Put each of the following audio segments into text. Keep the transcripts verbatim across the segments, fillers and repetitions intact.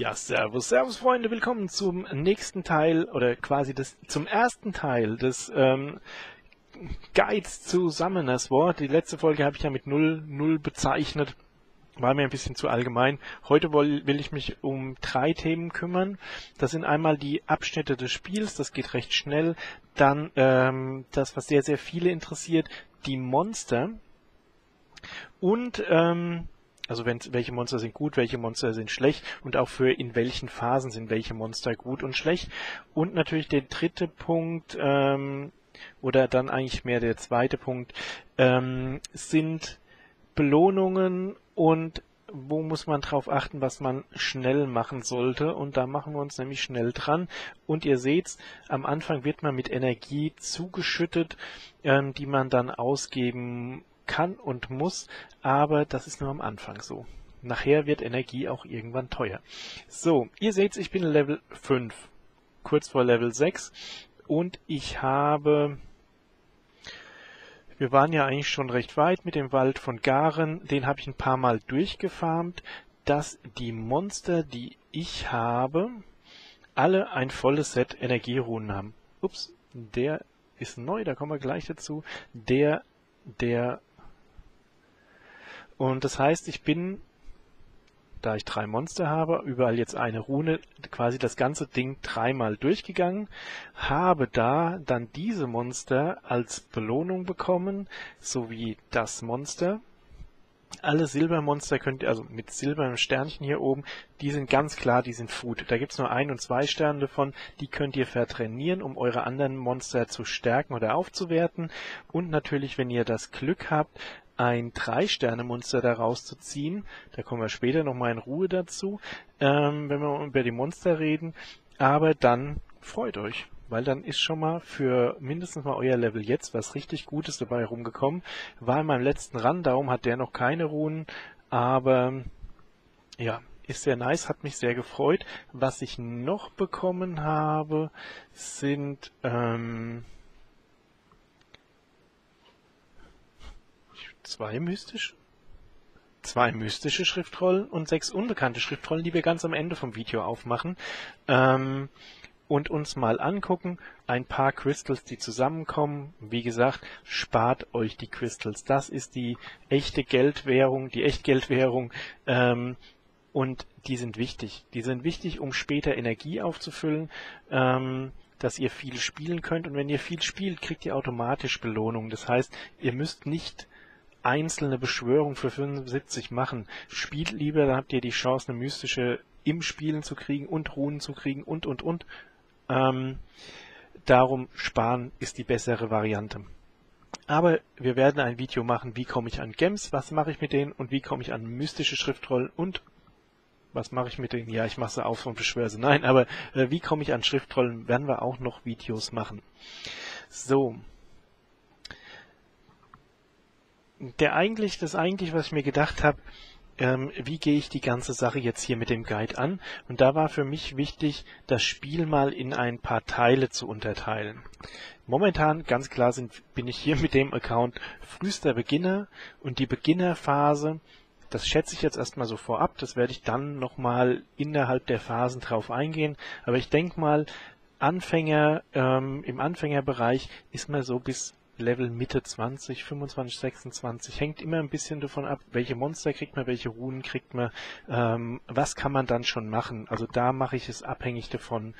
Ja, servus, servus Freunde, willkommen zum nächsten Teil, oder quasi das, zum ersten Teil des ähm, Guides zu Summoners War. Die letzte Folge habe ich ja mit null null bezeichnet, war mir ein bisschen zu allgemein. Heute will, will ich mich um drei Themen kümmern. Das sind einmal die Abschnitte des Spiels, das geht recht schnell. Dann ähm, das, was sehr, sehr viele interessiert, die Monster. Und... Ähm, Also wenn, welche Monster sind gut, welche Monster sind schlecht und auch für in welchen Phasen sind welche Monster gut und schlecht. Und natürlich der dritte Punkt, ähm, oder dann eigentlich mehr der zweite Punkt, ähm, sind Belohnungen und wo muss man drauf achten, was man schnell machen sollte. Und da machen wir uns nämlich schnell dran. Und ihr seht's, am Anfang wird man mit Energie zugeschüttet, ähm, die man dann ausgeben muss. Kann und muss, aber das ist nur am Anfang so. Nachher wird Energie auch irgendwann teuer. So, ihr seht's, ich bin Level fünf, kurz vor Level sechs und ich habe... Wir waren ja eigentlich schon recht weit mit dem Wald von Garen, den habe ich ein paar Mal durchgefarmt, dass die Monster, die ich habe, alle ein volles Set Energierunen haben. Ups, der ist neu, da kommen wir gleich dazu. Der, der... Und das heißt, ich bin, da ich drei Monster habe, überall jetzt eine Rune, quasi das ganze Ding dreimal durchgegangen, habe da dann diese Monster als Belohnung bekommen, sowie das Monster. Alle Silbermonster könnt ihr, also mit silbernem Sternchen hier oben, die sind ganz klar, die sind Food. Da gibt es nur ein und zwei Sterne davon, die könnt ihr vertrainieren, um eure anderen Monster zu stärken oder aufzuwerten. Und natürlich, wenn ihr das Glück habt, ein drei Sterne Monster daraus zu ziehen. Da kommen wir später nochmal in Ruhe dazu, ähm, wenn wir über die Monster reden. Aber dann freut euch, weil dann ist schon mal für mindestens mal euer Level jetzt was richtig Gutes dabei rumgekommen. War in meinem letzten Run, darum hat der noch keine Runen, aber ja, ist sehr nice, hat mich sehr gefreut. Was ich noch bekommen habe, sind... Ähm, Zwei mystische, zwei mystische Schriftrollen und sechs unbekannte Schriftrollen, die wir ganz am Ende vom Video aufmachen ähm, und uns mal angucken. Ein paar Crystals, die zusammenkommen. Wie gesagt, spart euch die Crystals. Das ist die echte Geldwährung, die Echtgeldwährung. Ähm, und die sind wichtig. Die sind wichtig, um später Energie aufzufüllen. Ähm, dass ihr viel spielen könnt. Und wenn ihr viel spielt, kriegt ihr automatisch Belohnung. Das heißt, ihr müsst nicht einzelne Beschwörung für fünfundsiebzig machen. Spielt lieber, dann habt ihr die Chance, eine mystische im Spielen zu kriegen und Runen zu kriegen und, und, und. Ähm, darum sparen ist die bessere Variante. Aber wir werden ein Video machen, wie komme ich an Gems, was mache ich mit denen und wie komme ich an mystische Schriftrollen und was mache ich mit denen? Ja, ich mache sie auf und beschwöre sie. Nein, aber äh, wie komme ich an Schriftrollen, werden wir auch noch Videos machen. So. Der eigentlich, das eigentlich, was ich mir gedacht habe, ähm, wie gehe ich die ganze Sache jetzt hier mit dem Guide an? Und da war für mich wichtig, das Spiel mal in ein paar Teile zu unterteilen. Momentan, ganz klar, sind, bin ich hier mit dem Account frühester Beginner und die Beginnerphase, das schätze ich jetzt erstmal so vorab, das werde ich dann nochmal innerhalb der Phasen drauf eingehen, aber ich denke mal, Anfänger, ähm, im Anfängerbereich ist man so bis Level Mitte zwanzig, fünfundzwanzig, sechsundzwanzig, hängt immer ein bisschen davon ab, welche Monster kriegt man, welche Runen kriegt man, ähm, was kann man dann schon machen. Also da mache ich es abhängig davon,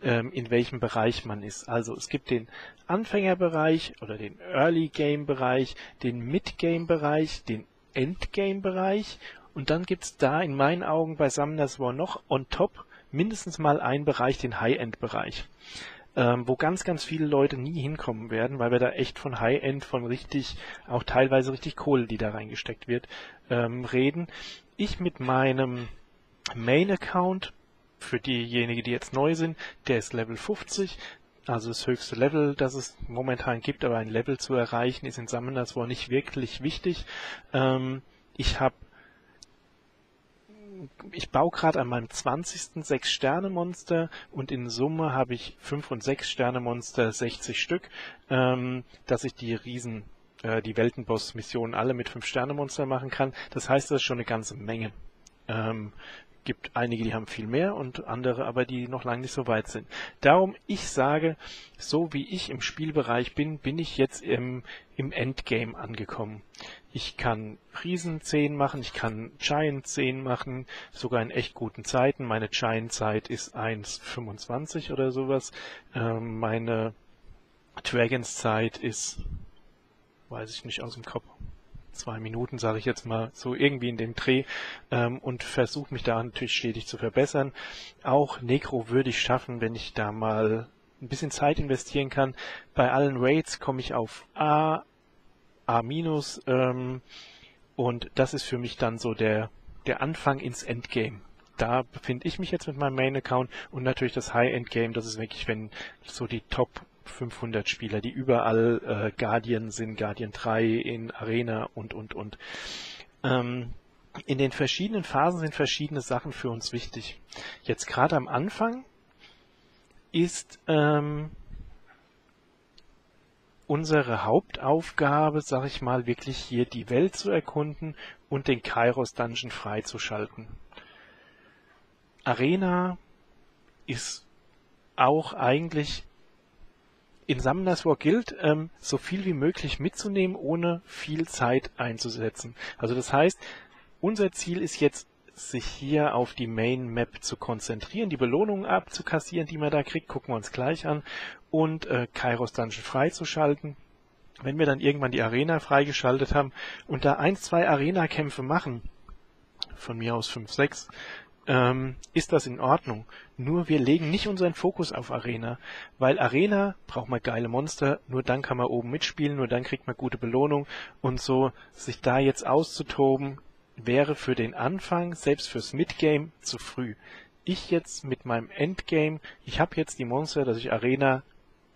ähm, in welchem Bereich man ist. Also es gibt den Anfängerbereich oder den Early-Game-Bereich, den Mid-Game-Bereich, den Endgame-Bereich und dann gibt es da in meinen Augen bei Summoners War noch on top mindestens mal einen Bereich, den High-End-Bereich, wo ganz, ganz viele Leute nie hinkommen werden, weil wir da echt von High-End, von richtig, auch teilweise richtig Kohle, die da reingesteckt wird, ähm, reden. Ich mit meinem Main-Account, für diejenigen, die jetzt neu sind, der ist Level fünfzig, also das höchste Level, das es momentan gibt, aber ein Level zu erreichen, ist in Summoners War nicht wirklich wichtig. Ähm, ich habe Ich baue gerade an meinem zwanzigsten sechs Sterne Monster und in Summe habe ich fünf und sechs Sterne Monster, sechzig Stück, ähm, dass ich die Riesen, äh, die Weltenboss-Missionen alle mit fünf Sterne Monster machen kann. Das heißt, das ist schon eine ganze Menge. Ähm, gibt einige, die haben viel mehr und andere aber, die noch lange nicht so weit sind. Darum, ich sage, so wie ich im Spielbereich bin, bin ich jetzt im, im Endgame angekommen. Ich kann Riesen zehn machen, ich kann Giant zehn machen, sogar in echt guten Zeiten. Meine Giant-Zeit ist eins Komma fünfundzwanzig oder sowas. Ähm, meine Dragons-Zeit ist, weiß ich nicht aus dem Kopf, zwei Minuten, sage ich jetzt mal, so irgendwie in dem Dreh, ähm, und versuche mich da natürlich stetig zu verbessern. Auch Necro würde ich schaffen, wenn ich da mal ein bisschen Zeit investieren kann. Bei allen Raids komme ich auf A, A-, ähm, und das ist für mich dann so der, der Anfang ins Endgame. Da befinde ich mich jetzt mit meinem Main-Account und natürlich das High-End-Game, das ist wirklich, wenn so die Top fünfhundert Spieler, die überall äh, Guardian sind, Guardian drei in Arena und, und, und. Ähm, in den verschiedenen Phasen sind verschiedene Sachen für uns wichtig. Jetzt gerade am Anfang ist ähm, unsere Hauptaufgabe, sag ich mal, wirklich hier die Welt zu erkunden und den Kairos Dungeon freizuschalten. Arena ist auch eigentlich in Summoners War gilt, ähm, so viel wie möglich mitzunehmen, ohne viel Zeit einzusetzen. Also das heißt, unser Ziel ist jetzt, sich hier auf die Main Map zu konzentrieren, die Belohnungen abzukassieren, die man da kriegt, gucken wir uns gleich an, und äh, Kairos Dungeon freizuschalten. Wenn wir dann irgendwann die Arena freigeschaltet haben und da ein, zwei Arena-Kämpfe machen, von mir aus fünf, sechs, Ähm, ist das in Ordnung. Nur wir legen nicht unseren Fokus auf Arena, weil Arena braucht man geile Monster, nur dann kann man oben mitspielen, nur dann kriegt man gute Belohnung, und so sich da jetzt auszutoben, wäre für den Anfang, selbst fürs Midgame, zu früh. Ich jetzt mit meinem Endgame, ich habe jetzt die Monster, dass ich Arena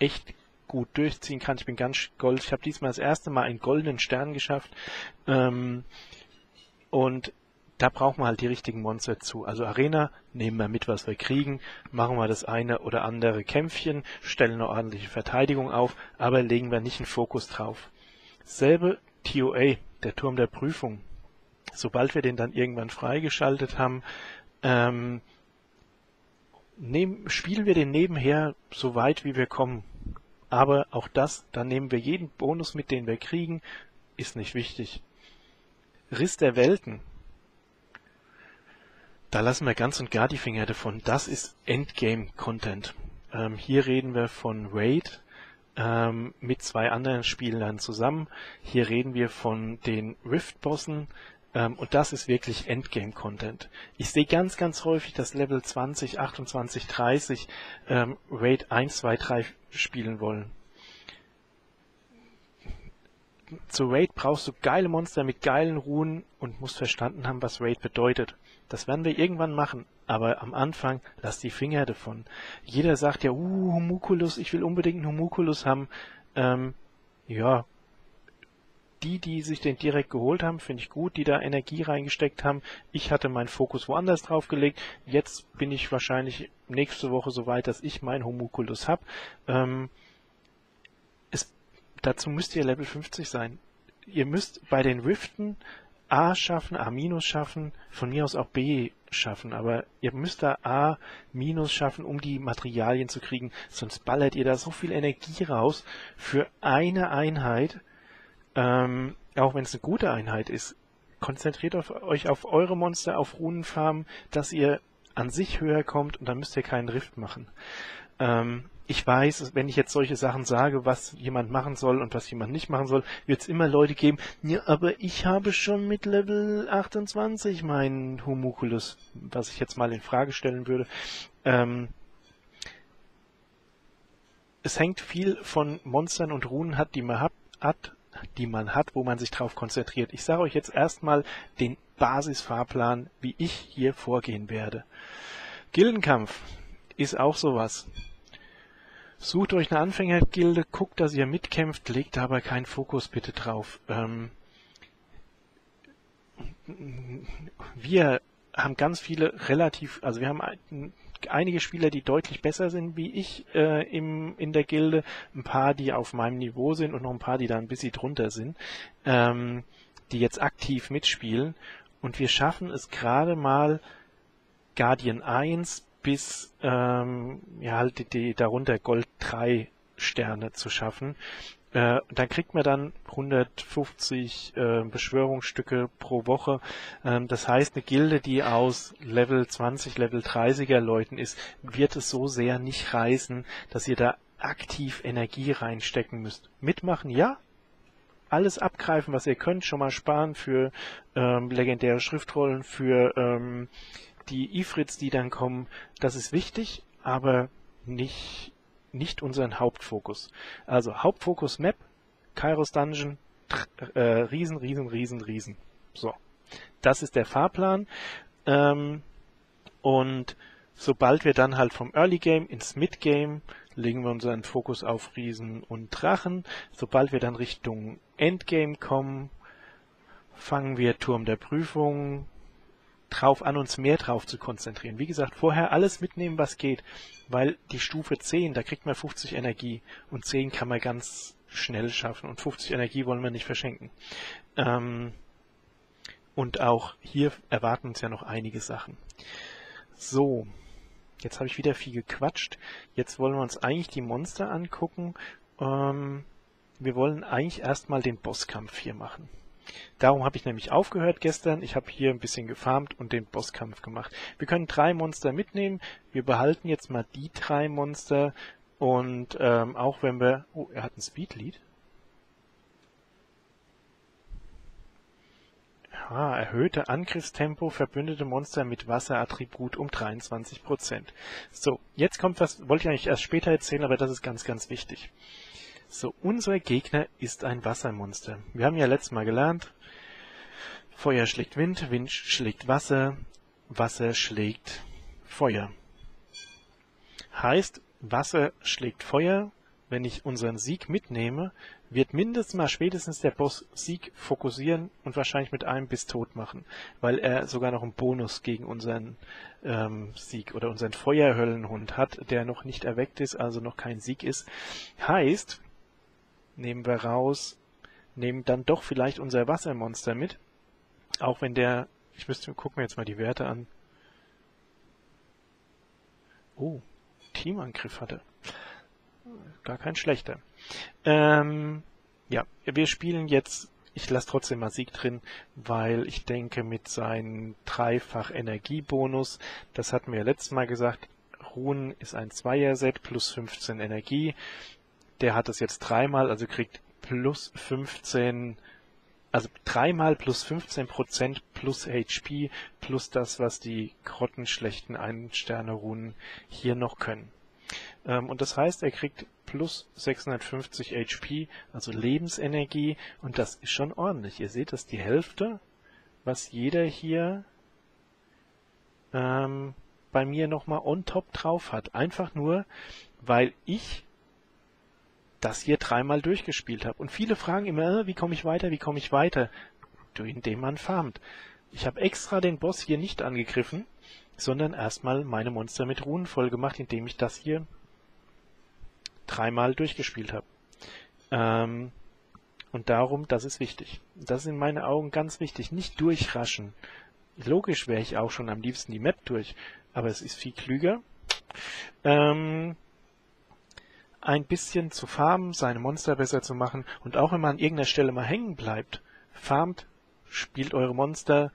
echt gut durchziehen kann. Ich bin ganz gold, ich habe diesmal das erste Mal einen goldenen Stern geschafft, ähm, und da brauchen wir halt die richtigen Monster zu. Also Arena, nehmen wir mit, was wir kriegen, machen wir das eine oder andere Kämpfchen, stellen eine ordentliche Verteidigung auf, aber legen wir nicht einen Fokus drauf. Selbe T O A, der Turm der Prüfung. Sobald wir den dann irgendwann freigeschaltet haben, ähm, nehmen, spielen wir den nebenher so weit, wie wir kommen. Aber auch das, dann nehmen wir jeden Bonus mit, den wir kriegen, ist nicht wichtig. Riss der Welten. Da lassen wir ganz und gar die Finger davon. Das ist Endgame-Content. Ähm, hier reden wir von Raid ähm, mit zwei anderen Spielern zusammen. Hier reden wir von den Rift-Bossen, ähm, und das ist wirklich Endgame-Content. Ich sehe ganz, ganz häufig, dass Level zwanzig, achtundzwanzig, dreißig ähm, Raid eins, zwei, drei spielen wollen. Zu Raid brauchst du geile Monster mit geilen Runen und musst verstanden haben, was Raid bedeutet. Das werden wir irgendwann machen, aber am Anfang lass die Finger davon. Jeder sagt ja, uh, Homunculus, ich will unbedingt einen Homunculus haben. Ähm, ja, die, die sich den direkt geholt haben, finde ich gut, die da Energie reingesteckt haben. Ich hatte meinen Fokus woanders drauf gelegt. Jetzt bin ich wahrscheinlich nächste Woche so weit, dass ich meinen Homunculus habe. Ähm, Dazu müsst ihr Level fünfzig sein. Ihr müsst bei den Riften A schaffen, A- schaffen, von mir aus auch B schaffen, aber ihr müsst da A- schaffen, um die Materialien zu kriegen, sonst ballert ihr da so viel Energie raus für eine Einheit, ähm, auch wenn es eine gute Einheit ist. Konzentriert auf, euch auf eure Monster, auf Runenfarmen, dass ihr an sich höher kommt, und dann müsst ihr keinen Rift machen. Ähm, Ich weiß, wenn ich jetzt solche Sachen sage, was jemand machen soll und was jemand nicht machen soll, wird es immer Leute geben, ja, aber ich habe schon mit Level achtundzwanzig meinen Homunculus, was ich jetzt mal in Frage stellen würde. Ähm, es hängt viel von Monstern und Runen ab, die man hat, die man hat, wo man sich drauf konzentriert. Ich sage euch jetzt erstmal den Basisfahrplan, wie ich hier vorgehen werde. Gildenkampf ist auch sowas. Sucht euch eine Anfängergilde, guckt, dass ihr mitkämpft, legt aber keinen Fokus bitte drauf. Ähm, wir haben ganz viele relativ, also wir haben einige Spieler, die deutlich besser sind wie ich äh, im, in der Gilde, ein paar, die auf meinem Niveau sind und noch ein paar, die da ein bisschen drunter sind, ähm, die jetzt aktiv mitspielen. und wir schaffen es gerade mal Guardian eins bis ähm, ja, halt die, die darunter Gold drei Sterne zu schaffen. Äh, dann kriegt man dann hundertfünfzig äh, Beschwörungsstücke pro Woche. Ähm, das heißt, eine Gilde, die aus Level zwanzig, Level dreißiger Leuten ist, wird es so sehr nicht reißen, dass ihr da aktiv Energie reinstecken müsst. Mitmachen, ja. Alles abgreifen, was ihr könnt, schon mal sparen für ähm, legendäre Schriftrollen, für ähm, die Ifrits, die dann kommen. Das ist wichtig, aber nicht... nicht unseren Hauptfokus. Also Hauptfokus Map, Kairos Dungeon, äh, Riesen, Riesen, Riesen, Riesen. So, das ist der Fahrplan. Ähm, und sobald wir dann halt vom Early Game ins Mid Game legen wir unseren Fokus auf Riesen und Drachen. Sobald wir dann Richtung Endgame kommen, fangen wir Turm der Prüfung drauf an, uns mehr drauf zu konzentrieren. Wie gesagt, vorher alles mitnehmen, was geht, weil die Stufe zehn, da kriegt man fünfzig Energie und zehn kann man ganz schnell schaffen und fünfzig Energie wollen wir nicht verschenken. Ähm, und auch hier erwarten uns ja noch einige Sachen. So, jetzt habe ich wieder viel gequatscht. Jetzt wollen wir uns eigentlich die Monster angucken. Ähm, wir wollen eigentlich erstmal den Bosskampf hier machen. Darum habe ich nämlich aufgehört gestern. Ich habe hier ein bisschen gefarmt und den Bosskampf gemacht. Wir können drei Monster mitnehmen. Wir behalten jetzt mal die drei Monster. Und ähm, auch wenn wir... Oh, er hat ein Speedlead. Ah, erhöhte Angriffstempo, verbündete Monster mit Wasserattribut um dreiundzwanzig Prozent. So, jetzt kommt was... Wollte ich eigentlich erst später erzählen, aber das ist ganz, ganz wichtig. So, unser Gegner ist ein Wassermonster. Wir haben ja letztes Mal gelernt, Feuer schlägt Wind, Wind schlägt Wasser, Wasser schlägt Feuer. Heißt, Wasser schlägt Feuer, wenn ich unseren Sieg mitnehme, wird mindestens mal spätestens der Boss Sieg fokussieren und wahrscheinlich mit einem bis tot machen, weil er sogar noch einen Bonus gegen unseren ähm, Sieg oder unseren Feuerhöllenhund hat, der noch nicht erweckt ist, also noch kein Sieg ist. Heißt... nehmen wir raus, nehmen dann doch vielleicht unser Wassermonster mit. Auch wenn der, ich müsste, gucken wir jetzt mal die Werte an. Oh, Teamangriff hatte. Gar kein schlechter. Ähm, ja, wir spielen jetzt, ich lasse trotzdem mal Sieg drin, weil ich denke mit seinem dreifach Energiebonus, das hatten wir ja letztes Mal gesagt, Runen ist ein Zweier-Set plus fünfzehn Energie. Der hat es jetzt dreimal, also kriegt plus fünfzehn, also dreimal plus fünfzehn Prozent plus H P, plus das, was die grottenschlechten Ein-Sterne-Runen hier noch können. Ähm, und das heißt, er kriegt plus sechshundertfünfzig H P, also Lebensenergie, und das ist schon ordentlich. Ihr seht, das ist die Hälfte, was jeder hier ähm, bei mir nochmal on top drauf hat. Einfach nur, weil ich das hier dreimal durchgespielt habe. Und viele fragen immer, wie komme ich weiter, wie komme ich weiter? Indem man farmt. Ich habe extra den Boss hier nicht angegriffen, sondern erstmal meine Monster mit Runen voll gemacht, indem ich das hier dreimal durchgespielt habe. Ähm, und darum, das ist wichtig. Das ist in meinen Augen ganz wichtig. Nicht durchraschen. Logisch wäre ich auch schon am liebsten die Map durch, aber es ist viel klüger. Ähm... ein bisschen zu farmen, seine Monster besser zu machen und auch wenn man an irgendeiner Stelle mal hängen bleibt, farmt, spielt eure Monster,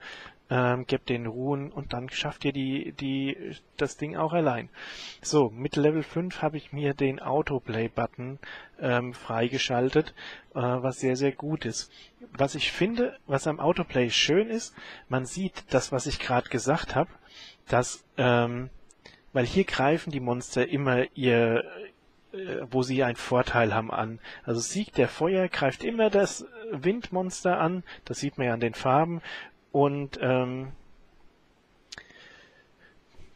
ähm, gebt denen Ruhen und dann schafft ihr die, die, das Ding auch allein. So, mit Level fünf habe ich mir den Autoplay-Button ähm, freigeschaltet, äh, was sehr, sehr gut ist. Was ich finde, was am Autoplay schön ist, man sieht das, was ich gerade gesagt habe, dass, ähm, weil hier greifen die Monster immer ihr wo sie einen Vorteil haben an. Also Sieg der Feuer greift immer das Windmonster an, das sieht man ja an den Farben, und ähm,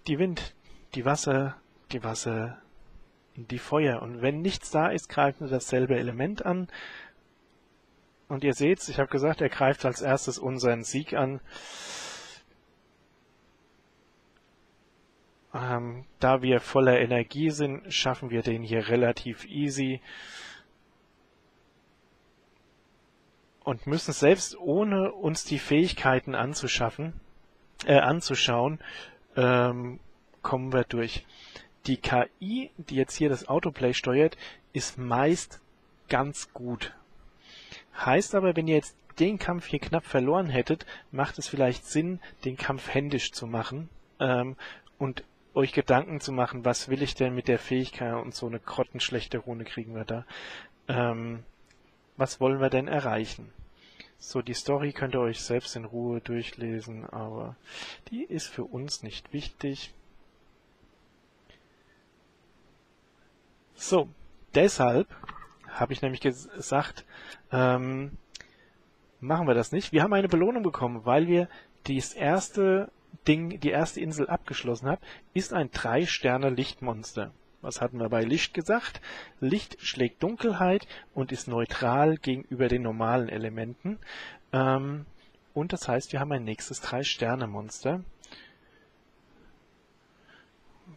die Wind, die Wasser, die Wasser, die Feuer. Und wenn nichts da ist, greift nur dasselbe Element an. Und ihr seht's, ich habe gesagt, er greift als erstes unseren Sieg an. Ähm, da wir voller Energie sind, schaffen wir den hier relativ easy. und müssen es selbst, ohne uns die Fähigkeiten anzuschaffen, äh, anzuschauen, ähm, kommen wir durch. Die K I, die jetzt hier das Autoplay steuert, ist meist ganz gut. Heißt aber, wenn ihr jetzt den Kampf hier knapp verloren hättet, macht es vielleicht Sinn, den Kampf händisch zu machen ähm, und euch Gedanken zu machen, was will ich denn mit der Fähigkeit, und so eine grottenschlechte Rune kriegen wir da. Ähm, was wollen wir denn erreichen? So, die Story könnt ihr euch selbst in Ruhe durchlesen, aber die ist für uns nicht wichtig. So, deshalb habe ich nämlich gesagt, ähm, machen wir das nicht. Wir haben eine Belohnung bekommen, weil wir das erste Ding, die erste Insel abgeschlossen haben, ist ein drei Sterne Lichtmonster. Was hatten wir bei Licht gesagt? Licht schlägt Dunkelheit und ist neutral gegenüber den normalen Elementen. Ähm, und das heißt, wir haben ein nächstes drei Sterne Monster.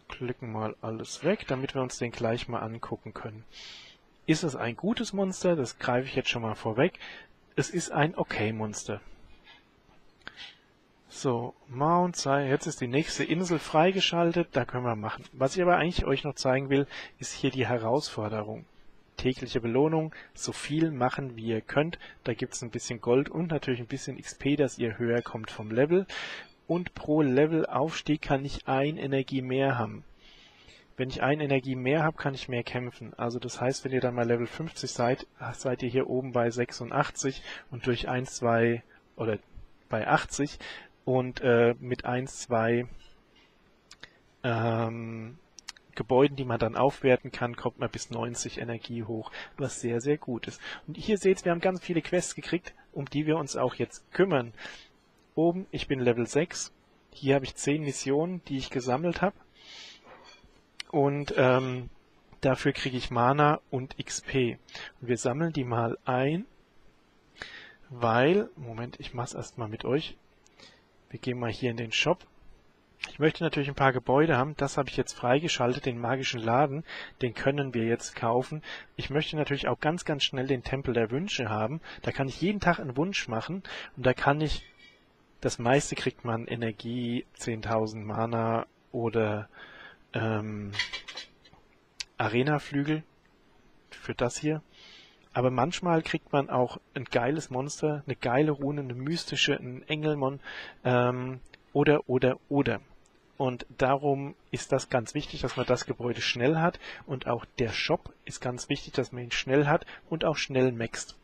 Klicken mal alles weg, damit wir uns den gleich mal angucken können. Ist es ein gutes Monster? Das greife ich jetzt schon mal vorweg. Es ist ein Okay-Monster. So, Mount Siz, jetzt ist die nächste Insel freigeschaltet, da können wir machen. Was ich aber eigentlich euch noch zeigen will, ist hier die Herausforderung. Tägliche Belohnung, so viel machen wie ihr könnt. Da gibt es ein bisschen Gold und natürlich ein bisschen X P, dass ihr höher kommt vom Level. Und pro Levelaufstieg kann ich ein Energie mehr haben. Wenn ich ein Energie mehr habe, kann ich mehr kämpfen. Also das heißt, wenn ihr dann mal Level fünfzig seid, seid ihr hier oben bei sechsundachtzig und durch eins, zwei oder bei achtzig und äh, mit eins, zwei ähm, Gebäuden, die man dann aufwerten kann, kommt man bis neunzig Energie hoch, was sehr, sehr gut ist. Und hier seht, wir haben ganz viele Quests gekriegt, um die wir uns auch jetzt kümmern. Oben, ich bin Level sechs. Hier habe ich zehn Missionen, die ich gesammelt habe. Und ähm, dafür kriege ich Mana und X P. Und wir sammeln die mal ein, weil... Moment, ich mache es erstmal mit euch. Wir gehen mal hier in den Shop. Ich möchte natürlich ein paar Gebäude haben. Das habe ich jetzt freigeschaltet, den magischen Laden. Den können wir jetzt kaufen. Ich möchte natürlich auch ganz, ganz schnell den Tempel der Wünsche haben. Da kann ich jeden Tag einen Wunsch machen. Und da kann ich... Das meiste kriegt man Energie, zehntausend Mana oder ähm, Arena-Flügel für das hier. Aber manchmal kriegt man auch ein geiles Monster, eine geile Rune, eine mystische, einen Engelmon ähm, oder, oder, oder. Und darum ist das ganz wichtig, dass man das Gebäude schnell hat. Und auch der Shop ist ganz wichtig, dass man ihn schnell hat und auch schnell maxt.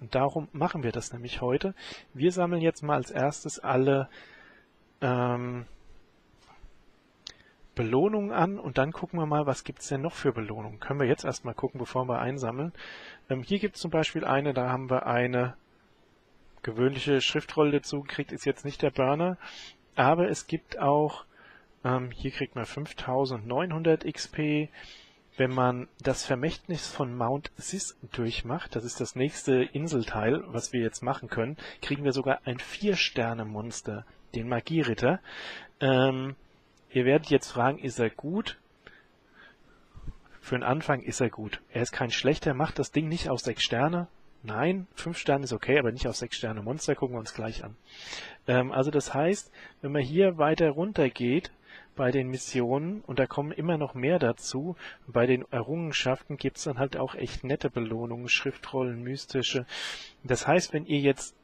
Und darum machen wir das nämlich heute. Wir sammeln jetzt mal als erstes alle ähm, Belohnungen an und dann gucken wir mal, was gibt es denn noch für Belohnungen. Können wir jetzt erstmal gucken, bevor wir einsammeln. Ähm, hier gibt es zum Beispiel eine, da haben wir eine gewöhnliche Schriftrolle dazu gekriegt, ist jetzt nicht der Burner. Aber es gibt auch, ähm, hier kriegt man fünftausendneunhundert X P. Wenn man das Vermächtnis von Mount Siz durchmacht, das ist das nächste Inselteil, was wir jetzt machen können, kriegen wir sogar ein vier Sterne Monster, den Magierritter. Ähm, ihr werdet jetzt fragen, ist er gut? Für den Anfang ist er gut. Er ist kein schlechter, macht das Ding nicht auf sechs Sterne. Nein, fünf Sterne ist okay, aber nicht auf sechs Sterne Monster, gucken wir uns gleich an. Ähm, also das heißt, wenn man hier weiter runter geht, bei den Missionen, und da kommen immer noch mehr dazu, bei den Errungenschaften gibt es dann halt auch echt nette Belohnungen, Schriftrollen, mystische. Das heißt, wenn ihr jetzt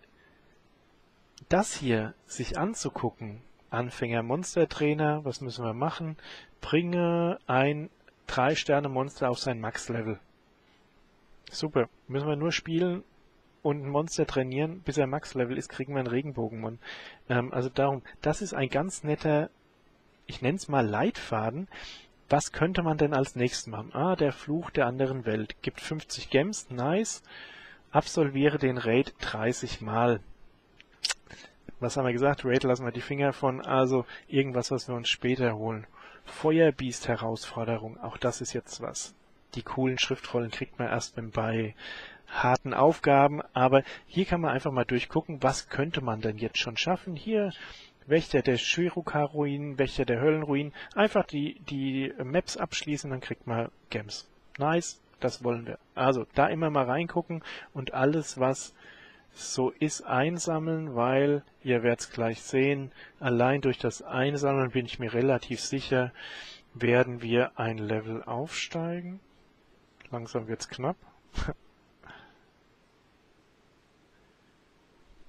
das hier sich anzugucken, Anfänger Monstertrainer, was müssen wir machen? Bringe ein drei Sterne Monster auf sein Max-Level. Super, müssen wir nur spielen und ein Monster trainieren, bis er Max-Level ist, kriegen wir einen Regenbogenmon. Ähm, also darum, das ist ein ganz netter, ich nenne es mal Leitfaden, was könnte man denn als nächstes machen? Ah, der Fluch der anderen Welt. Gibt fünfzig Gems, nice. Absolviere den Raid dreißig Mal. Was haben wir gesagt? Raid lassen wir die Finger von, also irgendwas, was wir uns später holen. Feuerbiest-Herausforderung, auch das ist jetzt was. Die coolen Schriftrollen kriegt man erst bei harten Aufgaben, aber hier kann man einfach mal durchgucken, was könnte man denn jetzt schon schaffen. Hier... Wächter der Shiruka-Ruinen, Wächter der Höllenruinen. Einfach die, die Maps abschließen, dann kriegt man Gems. Nice, das wollen wir. Also da immer mal reingucken und alles, was so ist einsammeln, weil, ihr werdet es gleich sehen, allein durch das Einsammeln bin ich mir relativ sicher, werden wir ein Level aufsteigen. Langsam wird's knapp.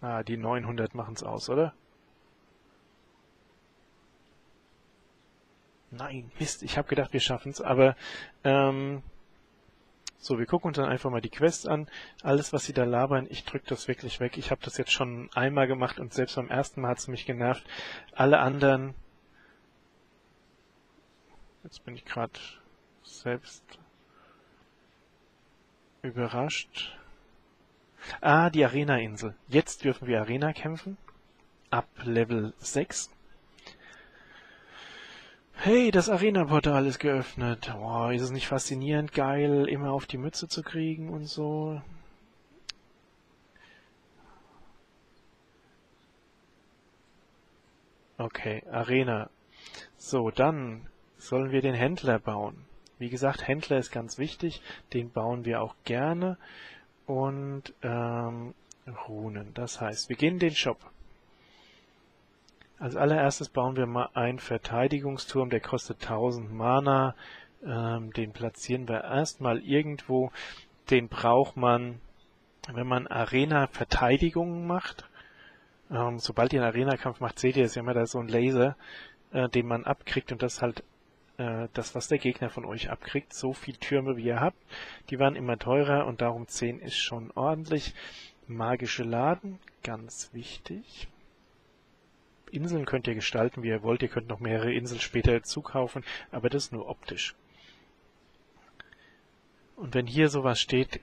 Ah, die neunhundert machen's aus, oder? Nein, Mist, ich habe gedacht, wir schaffen's, aber ähm, so, wir gucken uns dann einfach mal die Quest an. Alles, was sie da labern, ich drücke das wirklich weg. Ich habe das jetzt schon einmal gemacht und selbst beim ersten Mal hat's mich genervt. Alle anderen... Jetzt bin ich gerade selbst überrascht. Ah, die Arena-Insel. Jetzt dürfen wir Arena kämpfen. Ab Level sechs. Hey, das Arena-Portal ist geöffnet. Boah, ist es nicht faszinierend, geil, immer auf die Mütze zu kriegen und so. Okay, Arena. So, dann sollen wir den Händler bauen. Wie gesagt, Händler ist ganz wichtig, den bauen wir auch gerne. Und ähm, Runen, das heißt, wir gehen in den Shop. Als allererstes bauen wir mal einen Verteidigungsturm, der kostet tausend Mana. Ähm, den platzieren wir erstmal irgendwo. Den braucht man, wenn man Arena-Verteidigungen macht. Ähm, sobald ihr einen Arena-Kampf macht, seht ihr, ist ja immer da so ein Laser, äh, den man abkriegt und das halt das, was der Gegner von euch abkriegt. So viel Türme, wie ihr habt. Die waren immer teurer und darum zehn ist schon ordentlich. Magische Laden, ganz wichtig. Inseln könnt ihr gestalten, wie ihr wollt. Ihr könnt noch mehrere Inseln später dazu kaufen, aber das ist nur optisch. Und wenn hier sowas steht,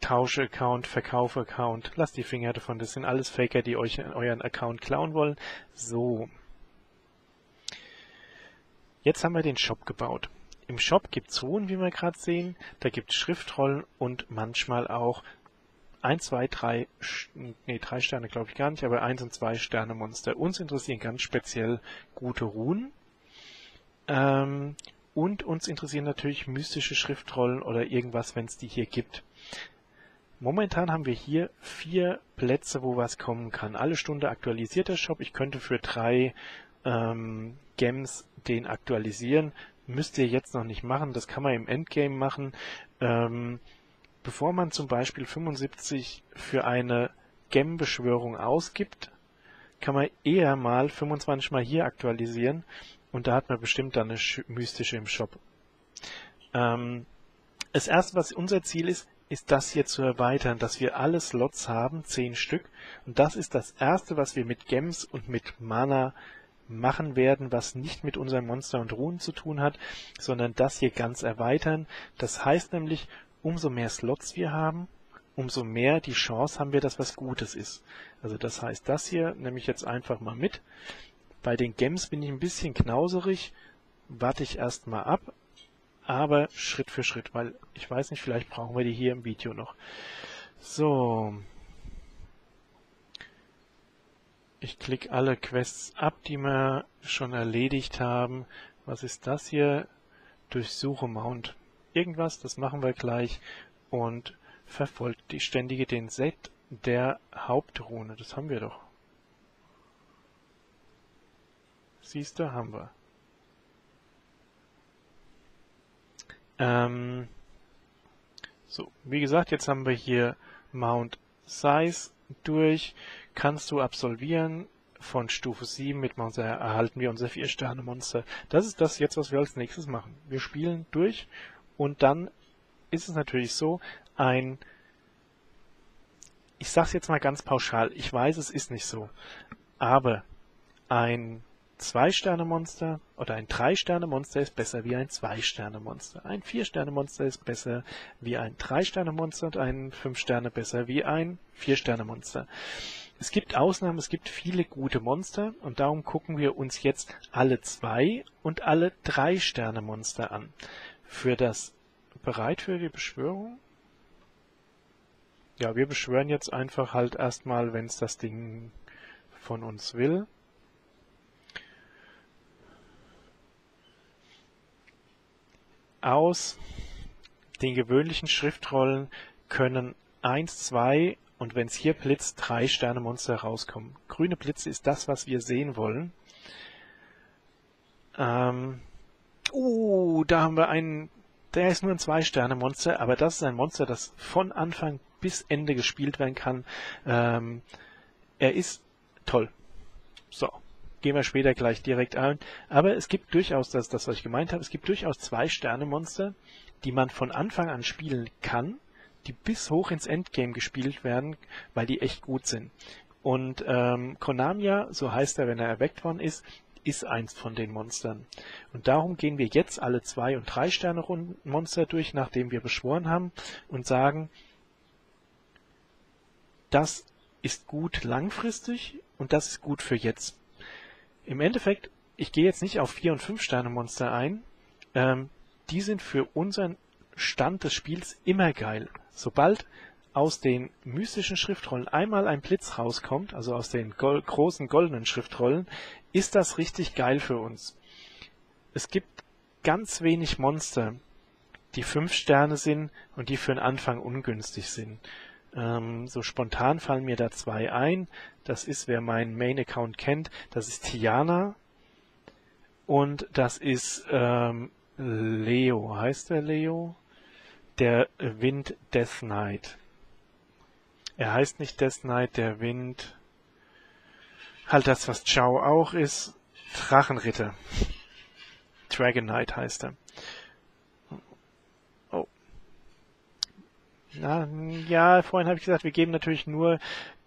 tausche Account, verkaufe Account, lasst die Finger davon. Das sind alles Faker, die euch euren Account klauen wollen. So. Jetzt haben wir den Shop gebaut. Im Shop gibt es Runen, wie wir gerade sehen. Da gibt es Schriftrollen und manchmal auch ein, zwei, drei, nee, drei Sterne glaube ich gar nicht, aber ein und zwei Sterne Monster. Uns interessieren ganz speziell gute Runen. Ähm, und uns interessieren natürlich mystische Schriftrollen oder irgendwas, wenn es die hier gibt. Momentan haben wir hier vier Plätze, wo was kommen kann. Alle Stunde aktualisiert der Shop. Ich könnte für drei ähm, Gems den aktualisieren, müsst ihr jetzt noch nicht machen, das kann man im Endgame machen. Ähm, bevor man zum Beispiel fünfundsiebzig für eine Gem-Beschwörung ausgibt, kann man eher mal fünfundzwanzig mal hier aktualisieren und da hat man bestimmt dann eine mystische im Shop. Ähm, das erste, was unser Ziel ist, ist das hier zu erweitern, dass wir alle Slots haben, zehn Stück, und das ist das erste, was wir mit Gems und mit Mana machen werden, was nicht mit unserem Monster und Runen zu tun hat, sondern das hier ganz erweitern. Das heißt nämlich, umso mehr Slots wir haben, umso mehr die Chance haben wir, dass was Gutes ist. Also das heißt, das hier nehme ich jetzt einfach mal mit. Bei den Gems bin ich ein bisschen knauserig, warte ich erstmal ab, aber Schritt für Schritt, weil ich weiß nicht, vielleicht brauchen wir die hier im Video noch. So... Ich klicke alle Quests ab, die wir schon erledigt haben. Was ist das hier? Durchsuche Mount. Irgendwas, das machen wir gleich. Und verfolgt die ständige den Set der Hauptrune. Das haben wir doch. Siehst du, haben wir. Ähm so, wie gesagt, jetzt haben wir hier Mount Siz durch. Kannst du absolvieren von Stufe sieben, mit Monster erhalten wir unser vier Sterne Monster. Das ist das jetzt, was wir als nächstes machen. Wir spielen durch und dann ist es natürlich so, ein... Ich sag's jetzt mal ganz pauschal, ich weiß, es ist nicht so, aber ein zwei Sterne Monster oder ein drei Sterne Monster ist besser wie ein zwei Sterne Monster. Ein vier Sterne Monster ist besser wie ein drei Sterne Monster und ein fünf Sterne besser wie ein vier Sterne Monster. Es gibt Ausnahmen, es gibt viele gute Monster und darum gucken wir uns jetzt alle zwei und alle drei Sterne Monster an. Für das bereit für die Beschwörung? Ja, wir beschwören jetzt einfach halt erstmal, wenn es das Ding von uns will. Aus den gewöhnlichen Schriftrollen können eins, zwei Und wenn es hier blitzt, drei Sterne-Monster rauskommen. Grüne Blitze ist das, was wir sehen wollen. Ähm, uh, da haben wir einen... Der ist nur ein Zwei-Sterne-Monster, aber das ist ein Monster, das von Anfang bis Ende gespielt werden kann. Ähm, er ist toll. So, gehen wir später gleich direkt ein. Aber es gibt durchaus, das ist das, was ich gemeint habe, es gibt durchaus Zwei-Sterne-Monster, die man von Anfang an spielen kann, die bis hoch ins Endgame gespielt werden, weil die echt gut sind. Und ähm, Konamia, so heißt er, wenn er erweckt worden ist, ist eins von den Monstern. Und darum gehen wir jetzt alle zwei- und drei-Sterne-Monster durch, nachdem wir beschworen haben, und sagen, das ist gut langfristig und das ist gut für jetzt. Im Endeffekt, ich gehe jetzt nicht auf vier- und fünf-Sterne-Monster ein, ähm, die sind für unseren Stand des Spiels immer geil. Sobald aus den mystischen Schriftrollen einmal ein Blitz rauskommt, also aus den gol- großen goldenen Schriftrollen, ist das richtig geil für uns. Es gibt ganz wenig Monster, die fünf Sterne sind und die für den Anfang ungünstig sind. Ähm, so spontan fallen mir da zwei ein. Das ist, wer meinen Main-Account kennt, das ist Tiana und das ist ähm, Leo. Heißt der Leo? Der Wind Death Knight. Er heißt nicht Death Knight, der Wind... Halt das, was Chao auch ist. Drachenritter. Dragon Knight heißt er. Oh. Na, ja, vorhin habe ich gesagt, wir geben natürlich nur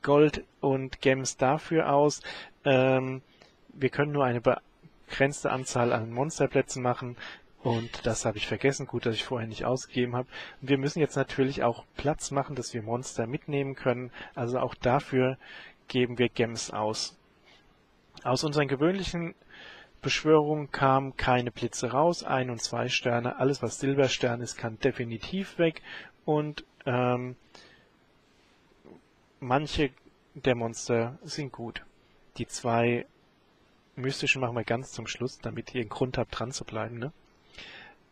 Gold und Gems dafür aus. Ähm, wir können nur eine begrenzte Anzahl an Monsterplätzen machen. Und das habe ich vergessen. Gut, dass ich vorher nicht ausgegeben habe. Und wir müssen jetzt natürlich auch Platz machen, dass wir Monster mitnehmen können. Also auch dafür geben wir Gems aus. Aus unseren gewöhnlichen Beschwörungen kamen keine Blitze raus, ein und zwei Sterne, alles was Silberstern ist, kann definitiv weg und ähm, manche der Monster sind gut. Die zwei mystischen machen wir ganz zum Schluss, damit ihr einen Grund habt, dran zu bleiben. Ne?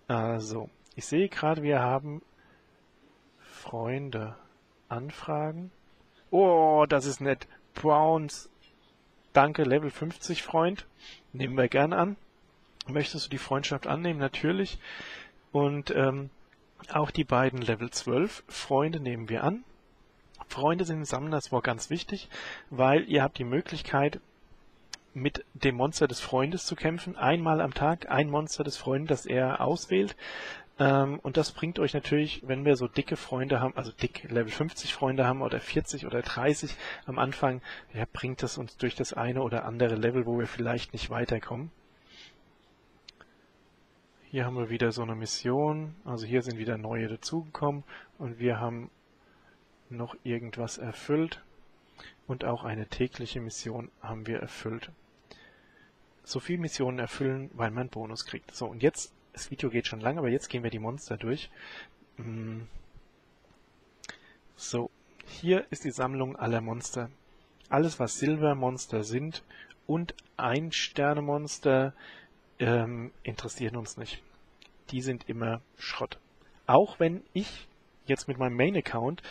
Also, ich sehe gerade, wir haben Freunde, Anfragen. Oh, das ist nett. Browns, danke, Level fünfzig, Freund. Nehmen wir gern an. Möchtest du die Freundschaft annehmen? Natürlich. Und ähm, auch die beiden Level zwölf Freunde nehmen wir an. Freunde sind im Summoners War ganz wichtig, weil ihr habt die Möglichkeit, mit dem Monster des Freundes zu kämpfen. Einmal am Tag ein Monster des Freundes, das er auswählt. Und das bringt euch natürlich, wenn wir so dicke Freunde haben, also dick Level fünfzig Freunde haben oder vierzig oder dreißig am Anfang, ja, bringt das uns durch das eine oder andere Level, wo wir vielleicht nicht weiterkommen. Hier haben wir wieder so eine Mission, also hier sind wieder neue dazugekommen und wir haben noch irgendwas erfüllt und auch eine tägliche Mission haben wir erfüllt. So viel Missionen erfüllen, weil man Bonus kriegt. So, und jetzt, das Video geht schon lang, aber jetzt gehen wir die Monster durch. So, hier ist die Sammlung aller Monster. Alles, was Silbermonster sind und Ein-Sterne-Monster ähm, interessieren uns nicht. Die sind immer Schrott. Auch wenn ich jetzt mit meinem Main-Account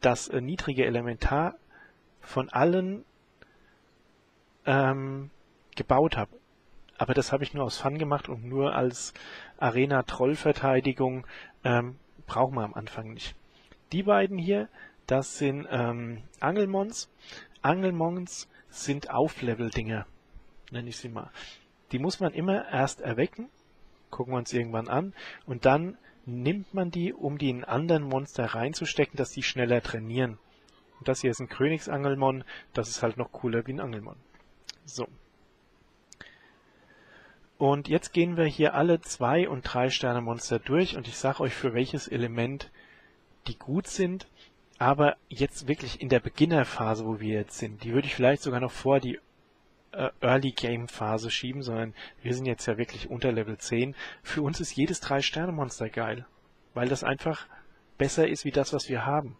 das äh, niedrige Elementar von allen ähm, gebaut habe. Aber das habe ich nur aus Fun gemacht und nur als Arena-Troll-Verteidigung ähm, brauchen wir am Anfang nicht. Die beiden hier, das sind ähm, Angelmons. Angelmons sind Auflevel-Dinger, nenne ich sie mal. Die muss man immer erst erwecken, gucken wir uns irgendwann an, und dann nimmt man die, um die in anderen Monster reinzustecken, dass die schneller trainieren. Und das hier ist ein Königsangelmon, das ist halt noch cooler wie ein Angelmon. So. Und jetzt gehen wir hier alle zwei- und drei-Sterne-Monster durch und ich sage euch, für welches Element die gut sind, aber jetzt wirklich in der Beginnerphase, wo wir jetzt sind, die würde ich vielleicht sogar noch vor die äh, Early-Game-Phase schieben, sondern wir sind jetzt ja wirklich unter Level zehn. Für uns ist jedes drei-Sterne-Monster geil, weil das einfach besser ist wie das, was wir haben.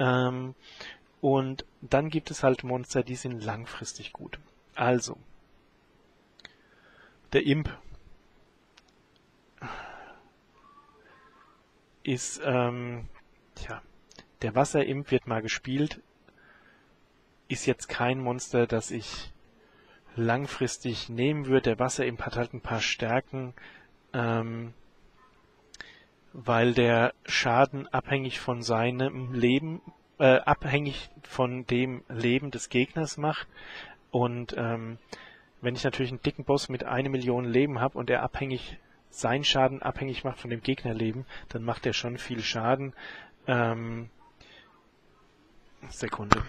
Ähm, und dann gibt es halt Monster, die sind langfristig gut. Also... Der Imp ist, ähm, tja, Der Wasserimp wird mal gespielt, ist jetzt kein Monster, das ich langfristig nehmen würde. Der Wasserimp hat halt ein paar Stärken, ähm, weil der Schaden abhängig von seinem Leben, äh, abhängig von dem Leben des Gegners macht. Und ähm, wenn ich natürlich einen dicken Boss mit eine Million Leben habe und er abhängig, seinen Schaden abhängig macht von dem Gegnerleben, dann macht er schon viel Schaden. Ähm, Sekunde.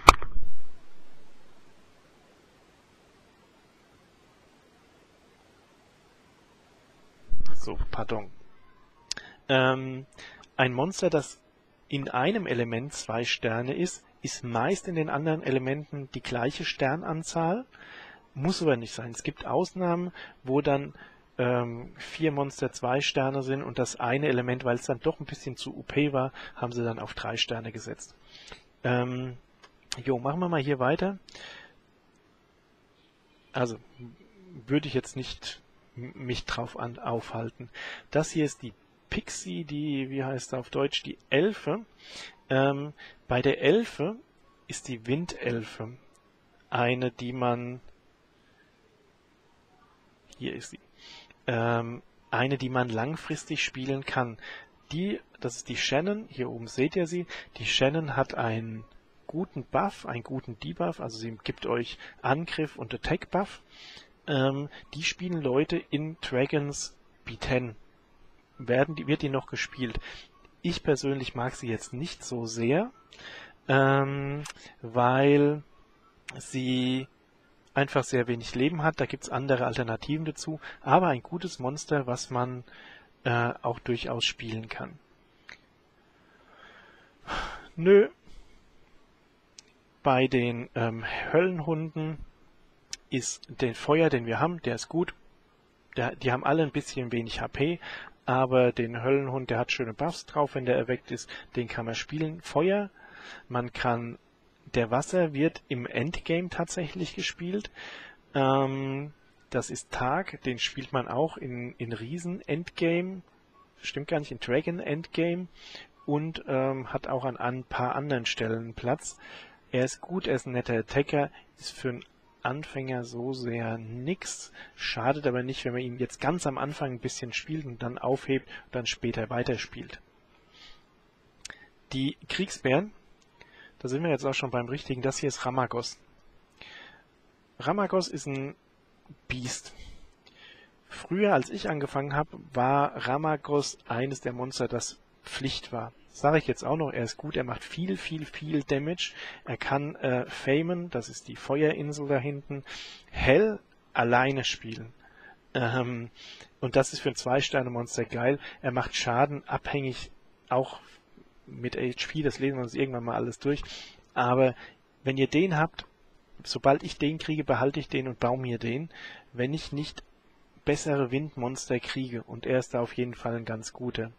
So, pardon. Ähm, ein Monster, das in einem Element zwei Sterne ist, ist meist in den anderen Elementen die gleiche Sternanzahl, muss aber nicht sein. Es gibt Ausnahmen, wo dann ähm, vier Monster zwei Sterne sind und das eine Element, weil es dann doch ein bisschen zu O P war, haben sie dann auf drei Sterne gesetzt. Ähm, jo, machen wir mal hier weiter. Also, würde ich jetzt nicht mich drauf an, aufhalten. Das hier ist die Pixie, die, wie heißt er auf Deutsch, die Elfe. Ähm, bei der Elfe ist die Windelfe eine, die man, hier ist sie, ähm, eine, die man langfristig spielen kann. Die, das ist die Shannon, hier oben seht ihr sie, die Shannon hat einen guten Buff, einen guten Debuff, also sie gibt euch Angriff und Attack Buff. Ähm, die spielen Leute in Dragons B zehn. Werden die, wird die noch gespielt. Ich persönlich mag sie jetzt nicht so sehr, ähm, weil sie einfach sehr wenig Leben hat. Da gibt es andere Alternativen dazu, aber ein gutes Monster, was man äh, auch durchaus spielen kann. Nö. Bei den ähm, Höllenhunden ist den Feuer, den wir haben, der ist gut. Der, die haben alle ein bisschen wenig H P, aber den Höllenhund, der hat schöne Buffs drauf, wenn der erweckt ist, den kann man spielen. Feuer, man kann, der Wasser wird im Endgame tatsächlich gespielt. Ähm, das ist Tag, den spielt man auch in, in Riesen-Endgame, stimmt gar nicht, in Dragon-Endgame und ähm, hat auch an ein paar anderen Stellen Platz. Er ist gut, er ist ein netter Attacker, ist für einen Anfänger so sehr nix. Schadet aber nicht, wenn man ihn jetzt ganz am Anfang ein bisschen spielt und dann aufhebt und dann später weiterspielt. Die Kriegsbären, da sind wir jetzt auch schon beim richtigen, das hier ist Ramagos. Ramagos ist ein Biest. Früher, als ich angefangen habe, war Ramagos eines der Monster, das Pflicht war. Sage ich jetzt auch noch, er ist gut, er macht viel, viel, viel Damage. Er kann äh, Famen, das ist die Feuerinsel da hinten, Hell alleine spielen. Ähm, und das ist für ein Zwei-Sterne-Monster geil. Er macht Schaden, abhängig auch mit H P, das lesen wir uns irgendwann mal alles durch. Aber wenn ihr den habt, sobald ich den kriege, behalte ich den und baue mir den. Wenn ich nicht bessere Windmonster kriege, und er ist da auf jeden Fall ein ganz guter.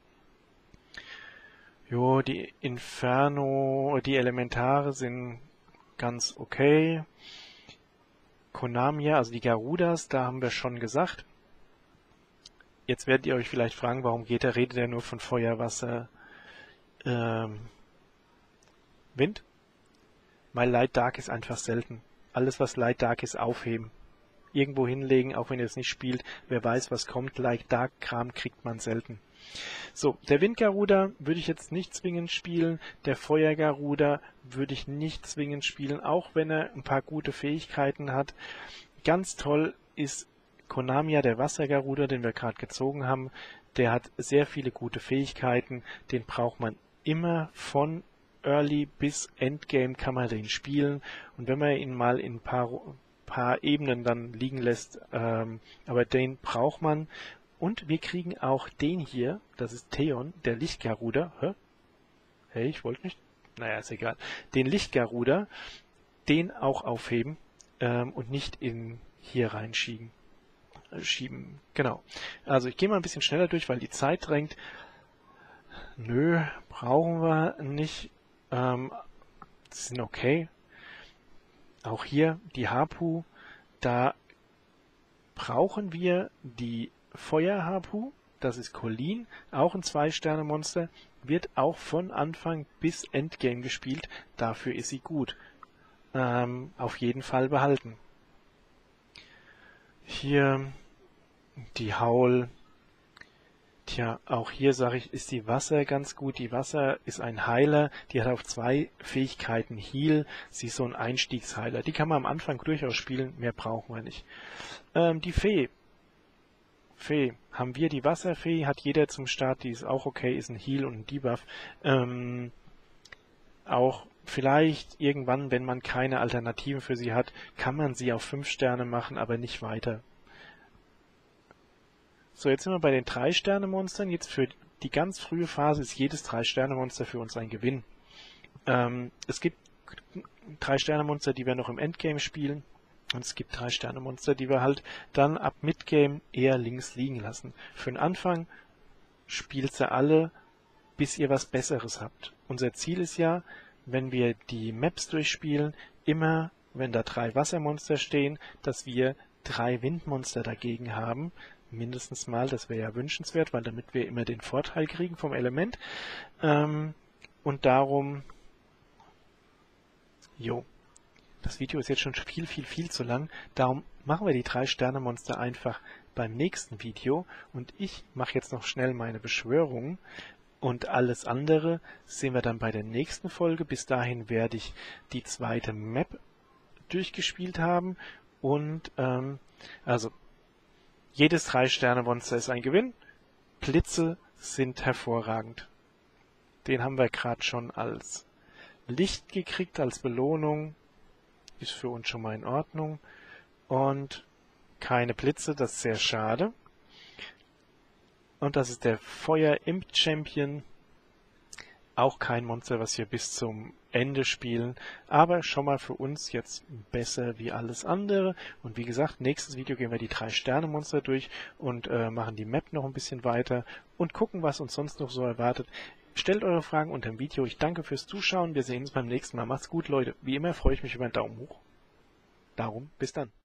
Jo, die Inferno, die Elementare sind ganz okay. Konamia, also die Garudas, da haben wir schon gesagt. Jetzt werdet ihr euch vielleicht fragen, warum geht er, redet er nur von Feuer, Wasser, ähm, Wind? Weil Light Dark ist einfach selten. Alles, was Light Dark ist, aufheben. Irgendwo hinlegen, auch wenn ihr es nicht spielt. Wer weiß, was kommt. Light Dark Kram kriegt man selten. So, der Windgaruda würde ich jetzt nicht zwingend spielen, der Feuergaruda würde ich nicht zwingend spielen, auch wenn er ein paar gute Fähigkeiten hat. Ganz toll ist Konamia, der Wassergaruda, den wir gerade gezogen haben, der hat sehr viele gute Fähigkeiten, den braucht man immer, von Early bis Endgame kann man den spielen, und wenn man ihn mal in ein paar, paar Ebenen dann liegen lässt, ähm, aber den braucht man. Und wir kriegen auch den hier, das ist Theon, der Lichtgaruda. Hä? Hey, ich wollte nicht. Naja, ist egal. Den Lichtgaruda, den auch aufheben ähm, und nicht in hier reinschieben. Äh, schieben. Genau. Also ich gehe mal ein bisschen schneller durch, weil die Zeit drängt. Nö, brauchen wir nicht. Ähm, das sind okay. Auch hier die Hapu. Da brauchen wir die Feuerhapu, das ist Colleen, auch ein Zwei-Sterne-Monster, wird auch von Anfang bis Endgame gespielt. Dafür ist sie gut. Ähm, auf jeden Fall behalten. Hier die Howl. Tja, auch hier sage ich, ist die Wasser ganz gut. Die Wasser ist ein Heiler, die hat auf zwei Fähigkeiten Heal. Sie ist so ein Einstiegsheiler. Die kann man am Anfang durchaus spielen, mehr brauchen wir nicht. Ähm, die Fee. Fee. Haben wir die Wasserfee, hat jeder zum Start, die ist auch okay, ist ein Heal und ein Debuff. Ähm, auch vielleicht irgendwann, wenn man keine Alternativen für sie hat, kann man sie auf fünf Sterne machen, aber nicht weiter. So, jetzt sind wir bei den drei Sterne Monstern. Jetzt für die ganz frühe Phase ist jedes drei Sterne Monster für uns ein Gewinn. Ähm, es gibt drei Sterne Monster, die wir noch im Endgame spielen. Und es gibt drei Sterne Monster, die wir halt dann ab Midgame eher links liegen lassen. Für den Anfang spielt sie alle, bis ihr was Besseres habt. Unser Ziel ist ja, wenn wir die Maps durchspielen, immer, wenn da drei Wassermonster stehen, dass wir drei Windmonster dagegen haben. Mindestens mal, das wäre ja wünschenswert, weil damit wir immer den Vorteil kriegen vom Element. Ähm, und darum... Jo. Das Video ist jetzt schon viel, viel, viel zu lang. Darum machen wir die drei Sterne Monster einfach beim nächsten Video. Und ich mache jetzt noch schnell meine Beschwörungen. Und alles andere sehen wir dann bei der nächsten Folge. Bis dahin werde ich die zweite Map durchgespielt haben. Und, ähm, also... Jedes drei Sterne Monster ist ein Gewinn. Blitze sind hervorragend. Den haben wir gerade schon als Licht gekriegt, als Belohnung. Ist für uns schon mal in Ordnung. Und keine Blitze, das ist sehr schade. Und das ist der Feuer-Imp-Champion. Auch kein Monster, was wir bis zum Ende spielen, aber schon mal für uns jetzt besser wie alles andere. Und wie gesagt, nächstes Video gehen wir die drei Sterne Monster durch und äh, machen die Map noch ein bisschen weiter und gucken, was uns sonst noch so erwartet. Stellt eure Fragen unter dem Video. Ich danke fürs Zuschauen. Wir sehen uns beim nächsten Mal. Macht's gut, Leute. Wie immer freue ich mich über einen Daumen hoch. Darum, bis dann.